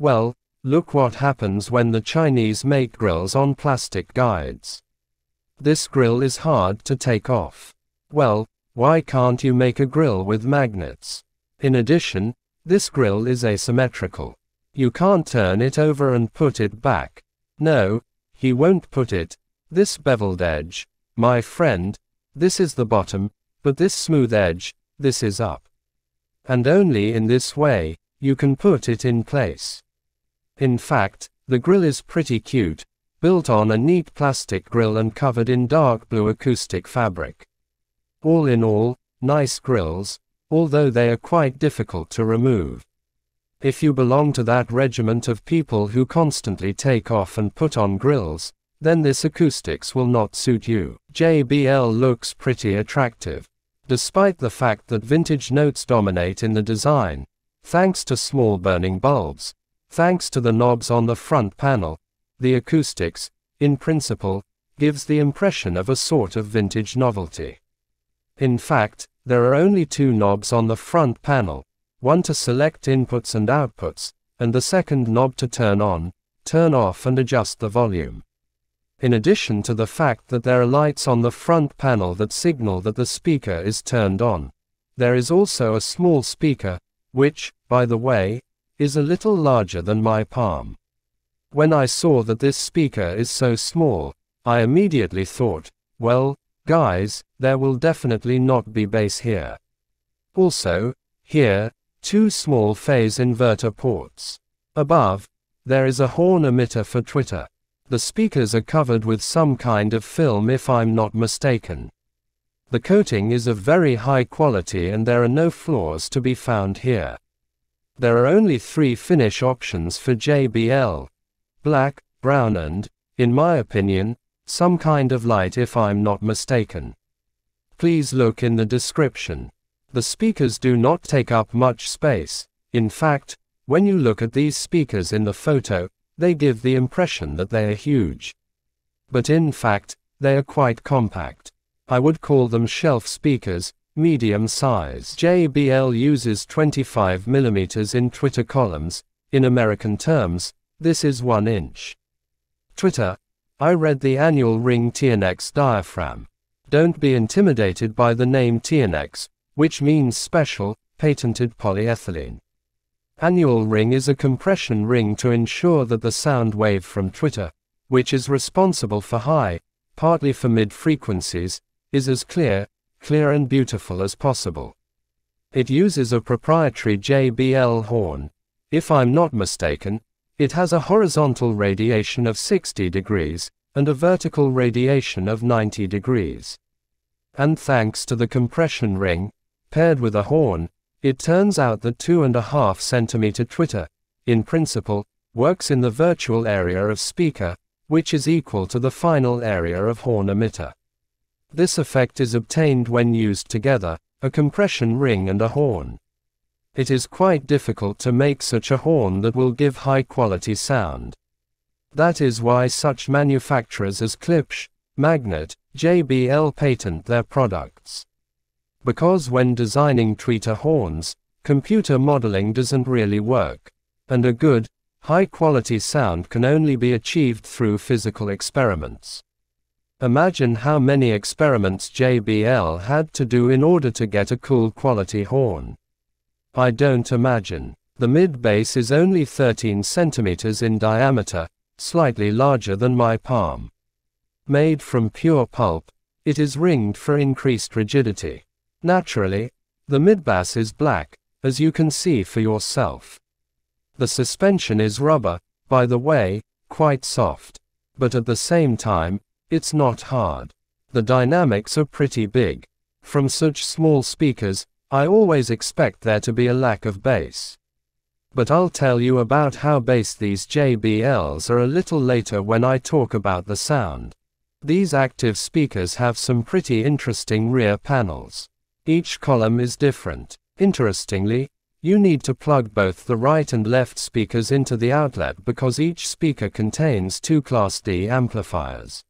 Well, look what happens when the Chinese make grills on plastic guides. This grill is hard to take off. Well, why can't you make a grill with magnets? In addition, this grill is asymmetrical. You can't turn it over and put it back. No, he won't put it. This beveled edge, my friend, this is the bottom, but this smooth edge, this is up. And only in this way, you can put it in place. In fact, the grill is pretty cute, built on a neat plastic grill and covered in dark blue acoustic fabric. All in all, nice grills, although they are quite difficult to remove. If you belong to that regiment of people who constantly take off and put on grills, then this acoustics will not suit you. JBL looks pretty attractive. Despite the fact that vintage notes dominate in the design, thanks to small burning bulbs, thanks to the knobs on the front panel, the acoustics, in principle, gives the impression of a sort of vintage novelty. In fact, there are only two knobs on the front panel, one to select inputs and outputs, and the second knob to turn on, turn off and adjust the volume. In addition to the fact that there are lights on the front panel that signal that the speaker is turned on, there is also a small speaker, which, by the way, is a little larger than my palm. When I saw that this speaker is so small, I immediately thought, well, guys, there will definitely not be bass here. Also, here, two small phase inverter ports. Above, there is a horn emitter for Twitter. The speakers are covered with some kind of film if I'm not mistaken. The coating is of very high quality and there are no flaws to be found here. There are only three finish options for JBL. Black, brown and, in my opinion, some kind of light if I'm not mistaken. Please look in the description. The speakers do not take up much space. In fact, when you look at these speakers in the photo, they give the impression that they are huge. But in fact, they are quite compact. I would call them shelf speakers, medium size. JBL uses 25mm in Twitter columns. In American terms, this is 1 inch. Twitter. I read the annual Ring TNX diaphragm. Don't be intimidated by the name TNX, which means special, patented polyethylene. Annual Ring is a compression ring to ensure that the sound wave from Twitter, which is responsible for high, partly for mid frequencies, is as clear and beautiful as possible. It uses a proprietary JBL horn. If I'm not mistaken, it has a horizontal radiation of 60 degrees, and a vertical radiation of 90 degrees. And thanks to the compression ring, paired with a horn, it turns out that 2.5 centimeter Twitter, in principle, works in the virtual area of speaker, which is equal to the final area of horn emitter. This effect is obtained when used together, a compression ring and a horn. It is quite difficult to make such a horn that will give high-quality sound. That is why such manufacturers as Klipsch, Magnat, JBL patent their products. Because when designing tweeter horns, computer modeling doesn't really work, and a good, high-quality sound can only be achieved through physical experiments. Imagine how many experiments JBL had to do in order to get a cool quality horn. I don't imagine. The mid-bass is only 13 centimeters in diameter, slightly larger than my palm. Made from pure pulp, it is ringed for increased rigidity. Naturally, the mid-bass is black, as you can see for yourself. The suspension is rubber, by the way, quite soft. But at the same time, it's not hard. The dynamics are pretty big. From such small speakers, I always expect there to be a lack of bass. But I'll tell you about how bass these JBLs are a little later when I talk about the sound. These active speakers have some pretty interesting rear panels. Each column is different. Interestingly, you need to plug both the right and left speakers into the outlet because each speaker contains 2 Class D amplifiers.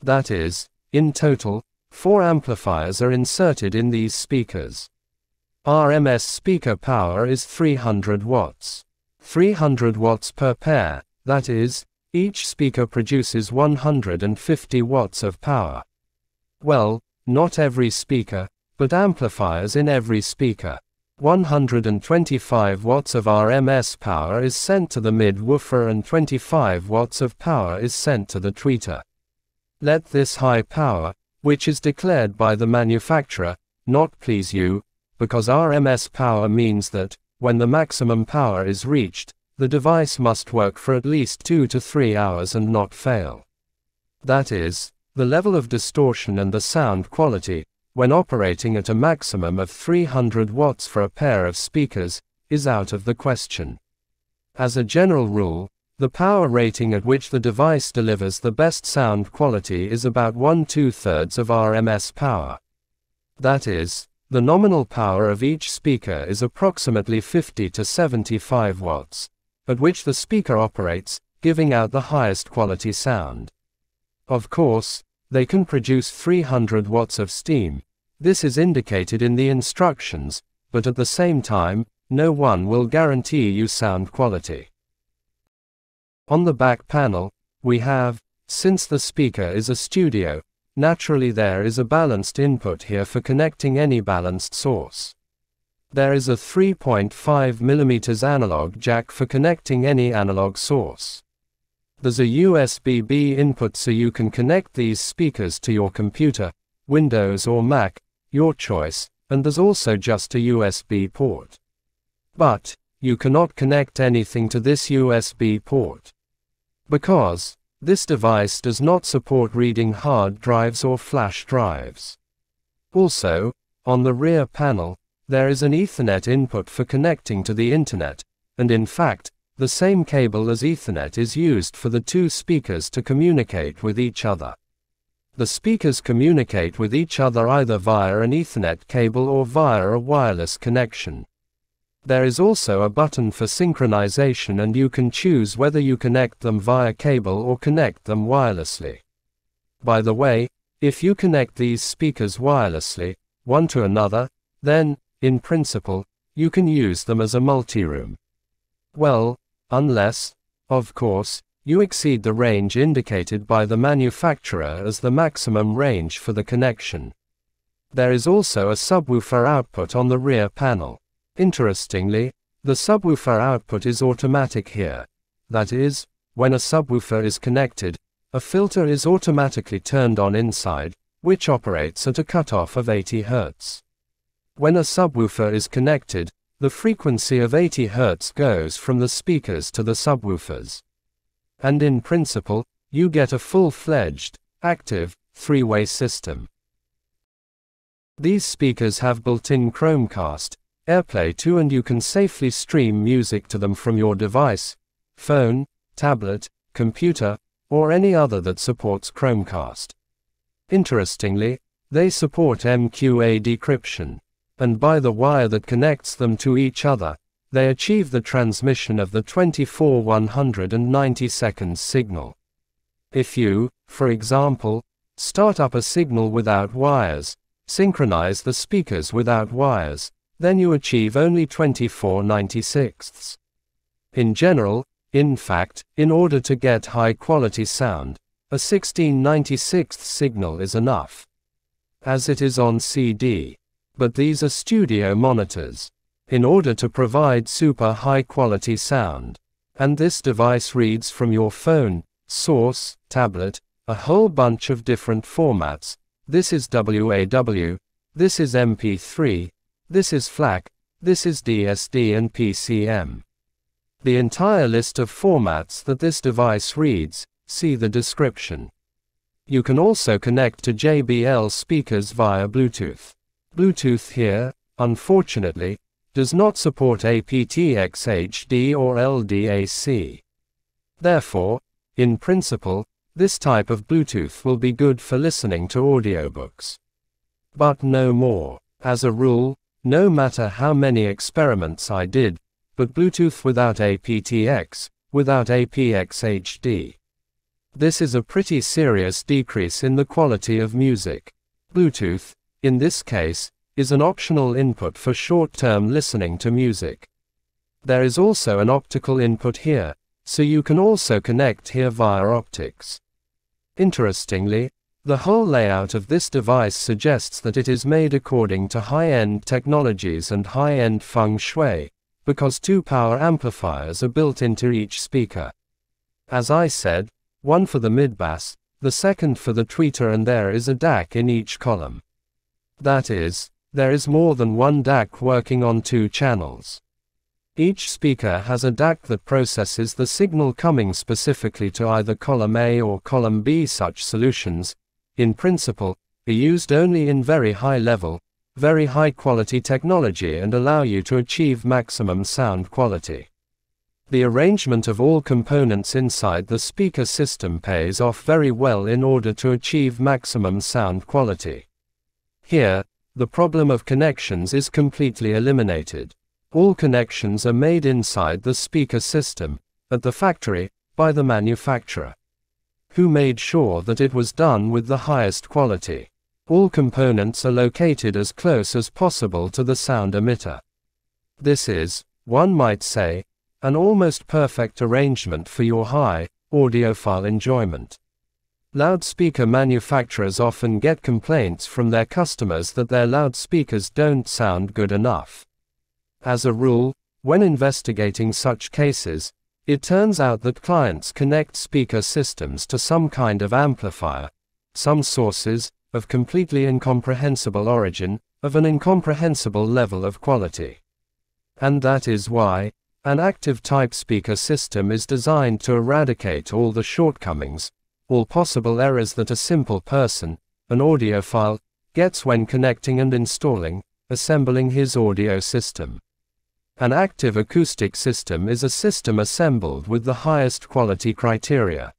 That is, in total, 4 amplifiers are inserted in these speakers. RMS speaker power is 300 watts. 300 watts per pair, that is, each speaker produces 150 watts of power. Well, not every speaker, but amplifiers in every speaker. 125 watts of RMS power is sent to the mid-woofer and 25 watts of power is sent to the tweeter. Let this high power, which is declared by the manufacturer, not please you, because RMS power means that, when the maximum power is reached, the device must work for at least 2 to 3 hours and not fail. That is, the level of distortion and the sound quality, when operating at a maximum of 300 watts for a pair of speakers, is out of the question. As a general rule, the power rating at which the device delivers the best sound quality is about 1/2 of RMS power. That is, the nominal power of each speaker is approximately 50 to 75 watts, at which the speaker operates, giving out the highest quality sound. Of course, they can produce 300 watts of steam. This is indicated in the instructions, but at the same time, no one will guarantee you sound quality. On the back panel, we have, since the speaker is a studio, naturally there is a balanced input here for connecting any balanced source. There is a 3.5mm analog jack for connecting any analog source. There's a USB-B input so you can connect these speakers to your computer, Windows or Mac, your choice, and there's also just a USB port. But, you cannot connect anything to this USB port, because this device does not support reading hard drives or flash drives. Also, on the rear panel, there is an Ethernet input for connecting to the internet, and in fact, the same cable as Ethernet is used for the two speakers to communicate with each other. The speakers communicate with each other either via an Ethernet cable or via a wireless connection. There is also a button for synchronization and you can choose whether you connect them via cable or connect them wirelessly. By the way, if you connect these speakers wirelessly, one to another, then, in principle, you can use them as a multi-room. Well, unless, of course, you exceed the range indicated by the manufacturer as the maximum range for the connection. There is also a subwoofer output on the rear panel. Interestingly, the subwoofer output is automatic here. That is, when a subwoofer is connected, a filter is automatically turned on inside, which operates at a cutoff of 80 Hz. When a subwoofer is connected, the frequency of 80 Hz goes from the speakers to the subwoofers. And in principle, you get a full-fledged, active, three-way system. These speakers have built-in Chromecast, AirPlay 2 and you can safely stream music to them from your device, phone, tablet, computer, or any other that supports Chromecast. Interestingly, they support MQA decryption. And by the wire that connects them to each other, they achieve the transmission of the 24/190 seconds signal. If you, for example, start up a signal without wires, synchronize the speakers without wires, then you achieve only 24/96. In general, in fact, in order to get high-quality sound, a 16/96 signal is enough, as it is on CD. But these are studio monitors, in order to provide super high-quality sound. And this device reads from your phone, source, tablet, a whole bunch of different formats. This is WAV, this is MP3, this is FLAC, this is DSD and PCM. The entire list of formats that this device reads, see the description. You can also connect to JBL speakers via Bluetooth. Bluetooth here, unfortunately, does not support aptX HD or LDAC. Therefore, in principle, this type of Bluetooth will be good for listening to audiobooks. But no more. As a rule, no matter how many experiments I did, but Bluetooth without aptX, without aptX HD. This is a pretty serious decrease in the quality of music. Bluetooth, in this case, is an optional input for short-term listening to music. There is also an optical input here, so you can also connect here via optics. Interestingly, the whole layout of this device suggests that it is made according to high-end technologies and high-end feng shui, because two power amplifiers are built into each speaker. As I said, one for the mid-bass, the second for the tweeter, and there is a DAC in each column. That is, there is more than one DAC working on two channels. Each speaker has a DAC that processes the signal coming specifically to either column A or column B. Such solutions, in principle, are used only in very high-level, very high-quality technology and allow you to achieve maximum sound quality. The arrangement of all components inside the speaker system pays off very well in order to achieve maximum sound quality. Here, the problem of connections is completely eliminated. All connections are made inside the speaker system, at the factory, by the manufacturer, who made sure that it was done with the highest quality. All components are located as close as possible to the sound emitter. This is, one might say, an almost perfect arrangement for your high, audiophile enjoyment. Loudspeaker manufacturers often get complaints from their customers that their loudspeakers don't sound good enough. As a rule, when investigating such cases, it turns out that clients connect speaker systems to some kind of amplifier, some sources, of completely incomprehensible origin, of an incomprehensible level of quality. And that is why an active type speaker system is designed to eradicate all the shortcomings, all possible errors that a simple person, an audiophile, gets when connecting and installing, assembling his audio system. An active acoustic system is a system assembled with the highest quality criteria.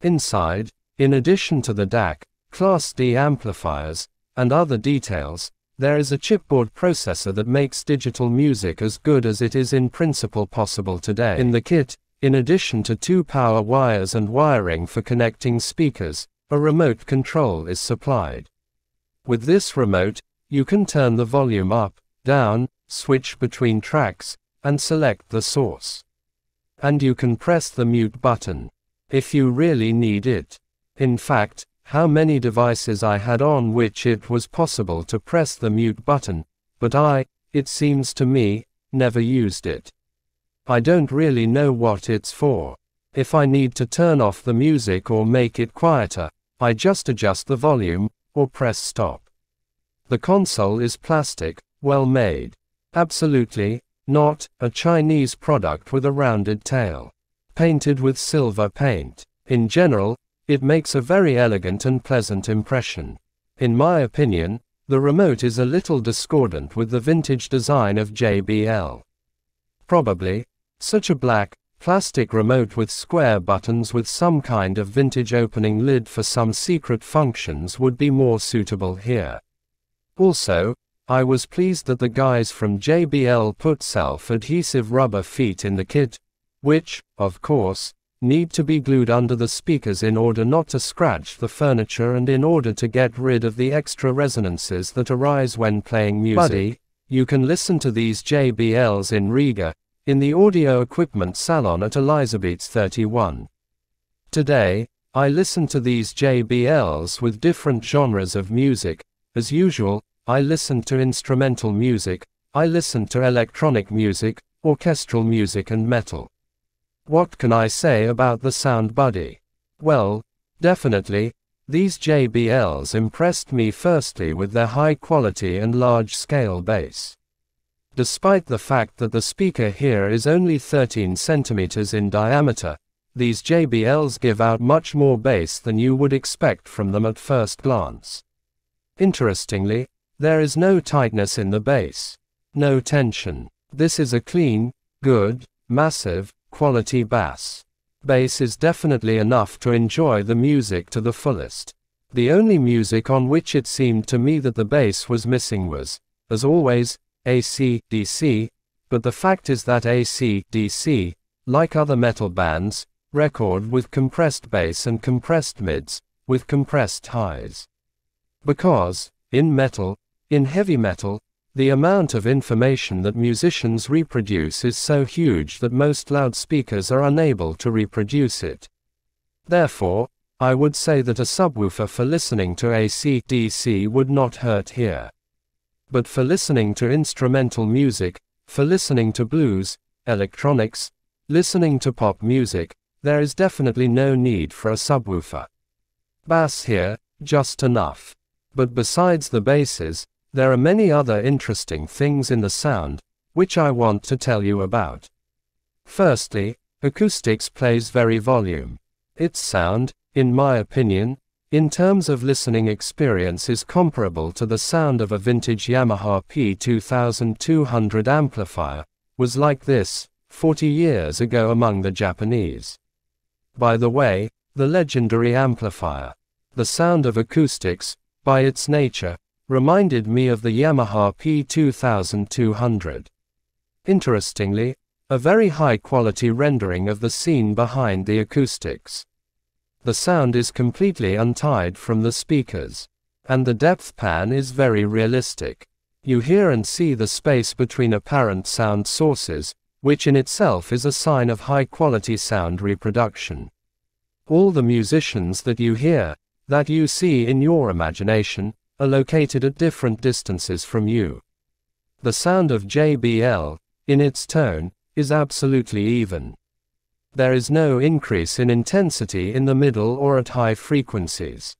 Inside, in addition to the DAC, Class D amplifiers, and other details, there is a chipboard processor that makes digital music as good as it is in principle possible today. In the kit, in addition to two power wires and wiring for connecting speakers, a remote control is supplied. With this remote, you can turn the volume up, down, switch between tracks, and select the source. And you can press the mute button, if you really need it. In fact, how many devices I had on which it was possible to press the mute button, but I, it seems to me, never used it. I don't really know what it's for. If I need to turn off the music or make it quieter, I just adjust the volume, or press stop. The console is plastic, well made. Absolutely not a Chinese product with a rounded tail. Painted with silver paint. In general, it makes a very elegant and pleasant impression. In my opinion, the remote is a little discordant with the vintage design of JBL. Probably, such a black, plastic remote with square buttons with some kind of vintage opening lid for some secret functions would be more suitable here. Also, I was pleased that the guys from JBL put self-adhesive rubber feet in the kit, which, of course, need to be glued under the speakers in order not to scratch the furniture and in order to get rid of the extra resonances that arise when playing music. Buddy, you can listen to these JBLs in Riga, in the audio equipment salon at Elizabeats 31. Today, I listened to these JBLs with different genres of music. As usual, I listened to instrumental music, I listened to electronic music, orchestral music and metal. What can I say about the sound, buddy? Well, definitely, these JBLs impressed me firstly with their high quality and large-scale bass. Despite the fact that the speaker here is only 13 centimeters in diameter, these JBLs give out much more bass than you would expect from them at first glance. Interestingly, there is no tightness in the bass. No tension. This is a clean, good, massive, quality bass. Bass is definitely enough to enjoy the music to the fullest. The only music on which it seemed to me that the bass was missing was, as always, AC/DC, but the fact is that AC/DC, like other metal bands, record with compressed bass and compressed mids, with compressed highs. Because, in heavy metal, The amount of information that musicians reproduce is so huge that most loudspeakers are unable to reproduce it. Therefore, I would say that a subwoofer for listening to AC/DC would not hurt here. But for listening to instrumental music, for listening to blues, electronics, listening to pop music, there is definitely no need for a subwoofer. Bass here, just enough. But besides the basses, there are many other interesting things in the sound, which I want to tell you about. Firstly, acoustics plays very volume. Its sound, in my opinion, in terms of listening experience is comparable to the sound of a vintage Yamaha P2200 amplifier, was like this, 40 years ago among the Japanese. By the way, the legendary amplifier. The sound of acoustics, by its nature, reminded me of the Yamaha P2200. Interestingly, a very high-quality rendering of the scene behind the acoustics. The sound is completely untied from the speakers. And the depth pan is very realistic. You hear and see the space between apparent sound sources, which in itself is a sign of high-quality sound reproduction. All the musicians that you hear, that you see in your imagination, are located at different distances from you. The sound of JBL, in its tone, is absolutely even. There is no increase in intensity in the middle or at high frequencies.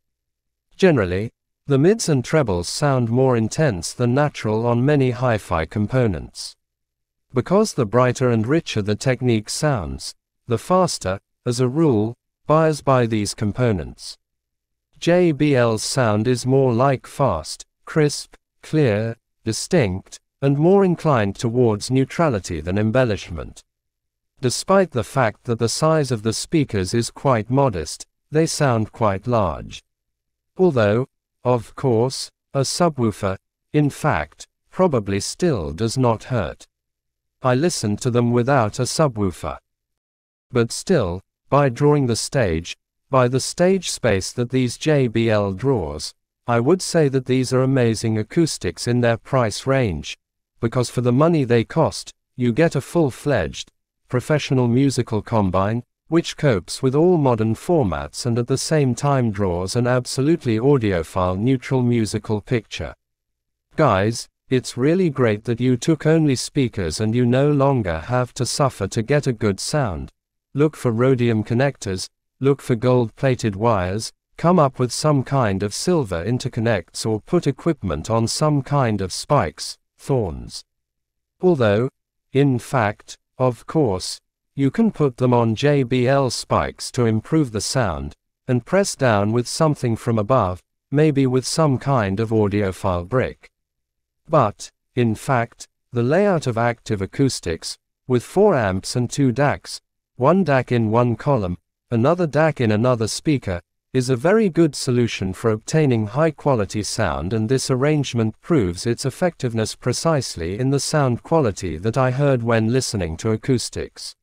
Generally, the mids and trebles sound more intense than natural on many hi-fi components. Because the brighter and richer the technique sounds, the faster, as a rule, buyers buy these components. JBL's sound is more like fast, crisp, clear, distinct, and more inclined towards neutrality than embellishment. Despite the fact that the size of the speakers is quite modest, they sound quite large. Although, of course, a subwoofer, in fact, probably still does not hurt. I listened to them without a subwoofer. But still, by drawing the stage, by the stage space that these JBL draws, I would say that these are amazing acoustics in their price range, because for the money they cost, you get a full-fledged, professional musical combine, which copes with all modern formats and at the same time draws an absolutely audiophile neutral musical picture. Guys, it's really great that you took only speakers and you no longer have to suffer to get a good sound. Look for rhodium connectors, look for gold-plated wires, come up with some kind of silver interconnects or put equipment on some kind of spikes, thorns. Although, in fact, of course, you can put them on JBL spikes to improve the sound, and press down with something from above, maybe with some kind of audiophile brick. But, in fact, the layout of active acoustics, with 4 amps and 2 DACs, one DAC in one column, another DAC in another speaker, is a very good solution for obtaining high-quality sound, and this arrangement proves its effectiveness precisely in the sound quality that I heard when listening to acoustics.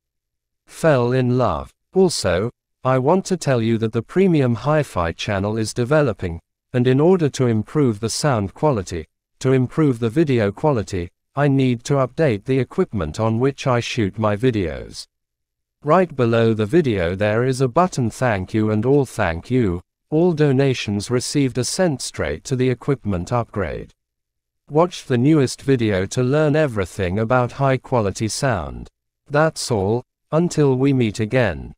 Fell in love. Also, I want to tell you that the premium hi-fi channel is developing, and in order to improve the sound quality, to improve the video quality, I need to update the equipment on which I shoot my videos. Right below the video there is a button "Thank you" and "All thank you, all donations received are sent straight to the equipment upgrade." Watch the newest video to learn everything about high quality sound. That's all, until we meet again.